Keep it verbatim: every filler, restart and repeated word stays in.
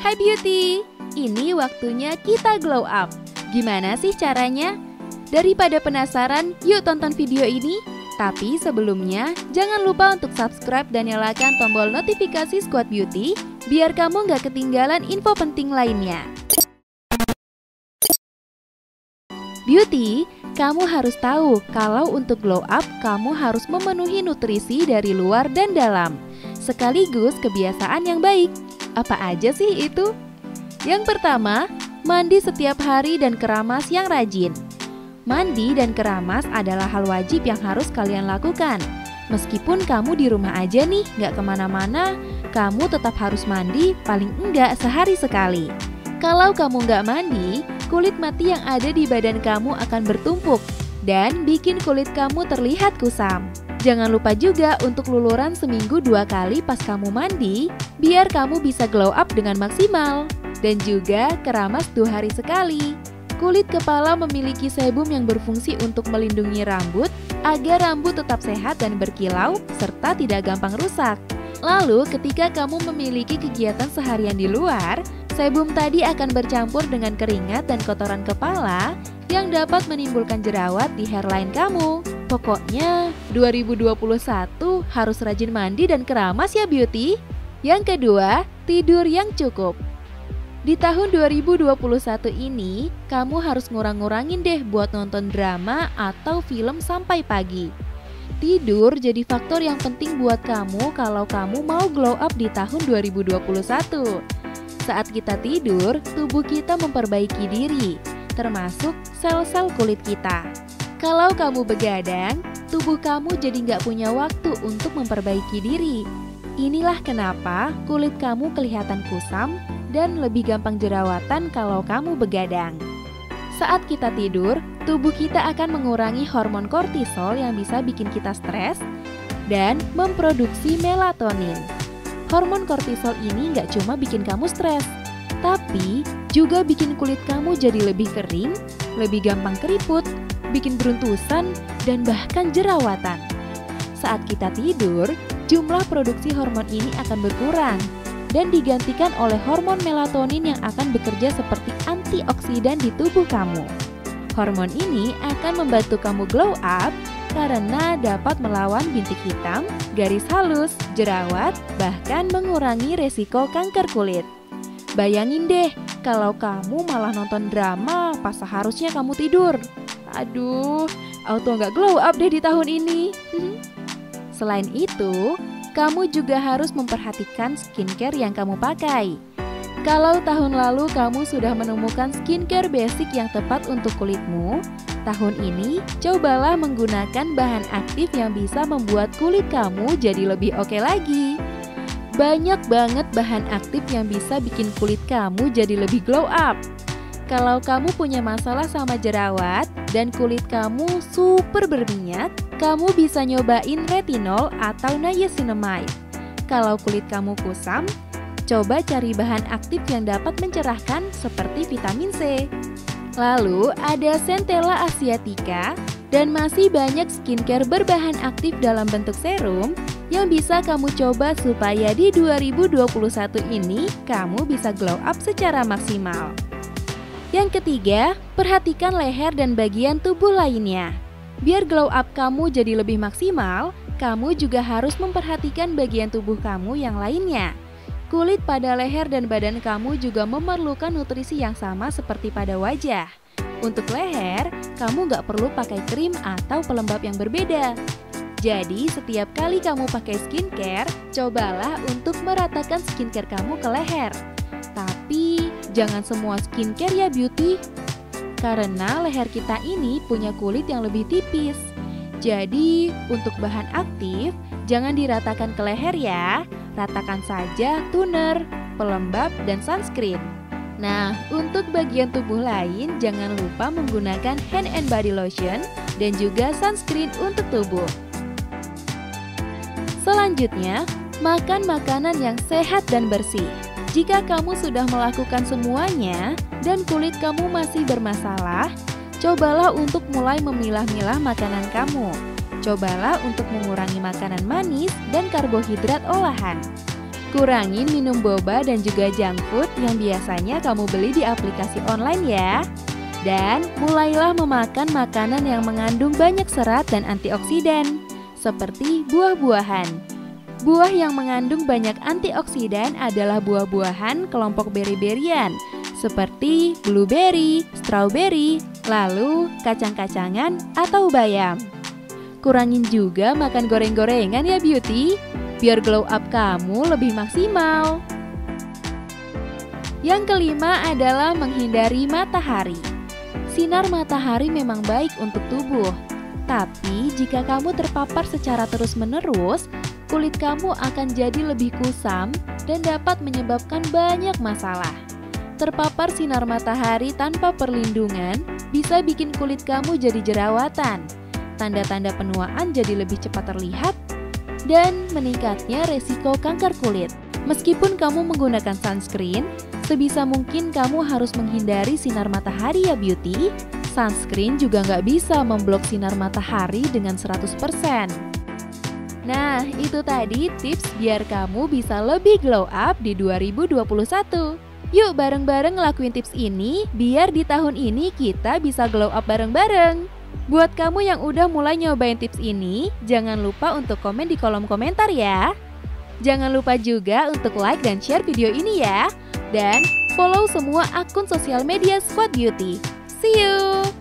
Hai Beauty, ini waktunya kita glow up. Gimana sih caranya? Daripada penasaran, yuk tonton video ini. Tapi sebelumnya, jangan lupa untuk subscribe dan nyalakan tombol notifikasi SKWAD Beauty, biar kamu nggak ketinggalan info penting lainnya. Beauty, kamu harus tahu kalau untuk glow up kamu harus memenuhi nutrisi dari luar dan dalam, sekaligus kebiasaan yang baik. Apa aja sih itu? Yang pertama, mandi setiap hari dan keramas yang rajin. Mandi dan keramas adalah hal wajib yang harus kalian lakukan. Meskipun kamu di rumah aja nih, nggak kemana-mana, kamu tetap harus mandi paling enggak sehari sekali. Kalau kamu nggak mandi, kulit mati yang ada di badan kamu akan bertumpuk dan bikin kulit kamu terlihat kusam. Jangan lupa juga untuk luluran seminggu dua kali pas kamu mandi, biar kamu bisa glow up dengan maksimal. Dan juga keramas dua hari sekali. Kulit kepala memiliki sebum yang berfungsi untuk melindungi rambut, agar rambut tetap sehat dan berkilau, serta tidak gampang rusak. Lalu ketika kamu memiliki kegiatan seharian di luar, sebum tadi akan bercampur dengan keringat dan kotoran kepala yang dapat menimbulkan jerawat di hairline kamu. Pokoknya dua ribu dua puluh satu harus rajin mandi dan keramas ya Beauty. Yang kedua, tidur yang cukup. Di tahun dua ribu dua puluh satu ini, kamu harus ngurang-ngurangin deh buat nonton drama atau film sampai pagi. Tidur jadi faktor yang penting buat kamu kalau kamu mau glow up di tahun dua ribu dua puluh satu. Saat kita tidur, tubuh kita memperbaiki diri, termasuk sel-sel kulit kita. Kalau kamu begadang, tubuh kamu jadi nggak punya waktu untuk memperbaiki diri. Inilah kenapa kulit kamu kelihatan kusam dan lebih gampang jerawatan kalau kamu begadang. Saat kita tidur, tubuh kita akan mengurangi hormon kortisol yang bisa bikin kita stres dan memproduksi melatonin. Hormon kortisol ini nggak cuma bikin kamu stres, tapi juga bikin kulit kamu jadi lebih kering, lebih gampang keriput, bikin beruntusan, dan bahkan jerawatan. Saat kita tidur, jumlah produksi hormon ini akan berkurang dan digantikan oleh hormon melatonin yang akan bekerja seperti antioksidan di tubuh kamu. Hormon ini akan membantu kamu glow up, karena dapat melawan bintik hitam, garis halus, jerawat, bahkan mengurangi resiko kanker kulit. Bayangin deh, kalau kamu malah nonton drama pas seharusnya kamu tidur. Aduh, auto nggak glow up deh di tahun ini. Selain itu, kamu juga harus memperhatikan skincare yang kamu pakai. Kalau tahun lalu kamu sudah menemukan skincare basic yang tepat untuk kulitmu, tahun ini cobalah menggunakan bahan aktif yang bisa membuat kulit kamu jadi lebih oke lagi. Banyak banget bahan aktif yang bisa bikin kulit kamu jadi lebih glow up. Kalau kamu punya masalah sama jerawat dan kulit kamu super berminyak, kamu bisa nyobain retinol atau niacinamide. Kalau kulit kamu kusam, coba cari bahan aktif yang dapat mencerahkan seperti vitamin C. Lalu ada Centella asiatica dan masih banyak skincare berbahan aktif dalam bentuk serum yang bisa kamu coba supaya di dua ribu dua puluh satu ini kamu bisa glow up secara maksimal. Yang ketiga, perhatikan leher dan bagian tubuh lainnya. Biar glow up kamu jadi lebih maksimal, kamu juga harus memperhatikan bagian tubuh kamu yang lainnya. Kulit pada leher dan badan kamu juga memerlukan nutrisi yang sama seperti pada wajah. Untuk leher, kamu nggak perlu pakai krim atau pelembab yang berbeda. Jadi, setiap kali kamu pakai skincare, cobalah untuk meratakan skincare kamu ke leher. Tapi, jangan semua skincare ya Beauty, karena leher kita ini punya kulit yang lebih tipis. Jadi, untuk bahan aktif, jangan diratakan ke leher ya. Ratakan saja toner, pelembab, dan sunscreen. Nah, untuk bagian tubuh lain jangan lupa menggunakan hand and body lotion dan juga sunscreen untuk tubuh. Selanjutnya, makan makanan yang sehat dan bersih. Jika kamu sudah melakukan semuanya dan kulit kamu masih bermasalah, cobalah untuk mulai memilah-milah makanan kamu. Cobalah untuk mengurangi makanan manis dan karbohidrat olahan. Kurangin minum boba dan juga junk food yang biasanya kamu beli di aplikasi online ya. Dan mulailah memakan makanan yang mengandung banyak serat dan antioksidan, seperti buah-buahan. Buah yang mengandung banyak antioksidan adalah buah-buahan kelompok beri-berian, seperti blueberry, strawberry, lalu kacang-kacangan atau bayam. Kurangin juga makan goreng-gorengan ya beauty, biar glow up kamu lebih maksimal. Yang kelima adalah menghindari matahari. Sinar matahari memang baik untuk tubuh, tapi jika kamu terpapar secara terus-menerus, kulit kamu akan jadi lebih kusam dan dapat menyebabkan banyak masalah. Terpapar sinar matahari tanpa perlindungan bisa bikin kulit kamu jadi jerawatan, tanda-tanda penuaan jadi lebih cepat terlihat, dan meningkatnya resiko kanker kulit. Meskipun kamu menggunakan sunscreen, sebisa mungkin kamu harus menghindari sinar matahari ya beauty. Sunscreen juga nggak bisa memblok sinar matahari dengan seratus persen. Nah, itu tadi tips biar kamu bisa lebih glow up di dua ribu dua puluh satu. Yuk bareng-bareng ngelakuin tips ini biar di tahun ini kita bisa glow up bareng-bareng. Buat kamu yang udah mulai nyobain tips ini, jangan lupa untuk komen di kolom komentar ya. Jangan lupa juga untuk like dan share video ini ya. Dan follow semua akun sosial media SKWAD Beauty. See you!